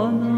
Bana